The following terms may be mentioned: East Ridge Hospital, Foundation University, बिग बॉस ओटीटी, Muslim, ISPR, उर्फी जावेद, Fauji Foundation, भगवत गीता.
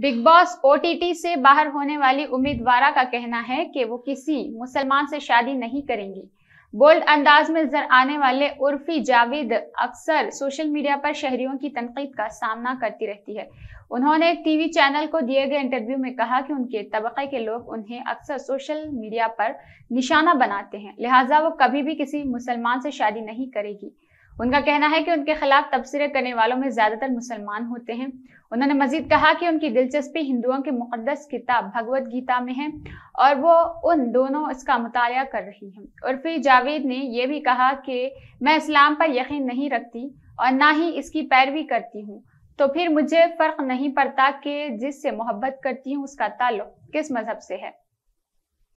बिग बॉस ओटीटी से बाहर होने वाली उम्मीदवारा का कहना है कि वो किसी मुसलमान से शादी नहीं करेंगी। बोल्ड अंदाज में नजर आने वाले उर्फी जावेद अक्सर सोशल मीडिया पर शहरियों की तनकीद का सामना करती रहती है। उन्होंने एक टीवी चैनल को दिए गए इंटरव्यू में कहा कि उनके तबके के लोग उन्हें अक्सर सोशल मीडिया पर निशाना बनाते हैं, लिहाजा वो कभी भी किसी मुसलमान से शादी नहीं करेगी। उनका कहना है कि उनके खिलाफ तबसरे करने वालों में ज्यादातर मुसलमान होते हैं। उन्होंने मजीद कहा कि उनकी दिलचस्पी हिंदुओं के मुकद्दस किताब भगवत गीता में है और वो उन दोनों इसका मुतालिया कर रही हैं। उर्फी जावेद ने यह भी कहा कि मैं इस्लाम पर यकीन नहीं रखती और ना ही इसकी पैरवी करती हूँ, तो फिर मुझे फर्क नहीं पड़ता कि जिससे मोहब्बत करती हूँ उसका ताल्लुक किस मजहब से है।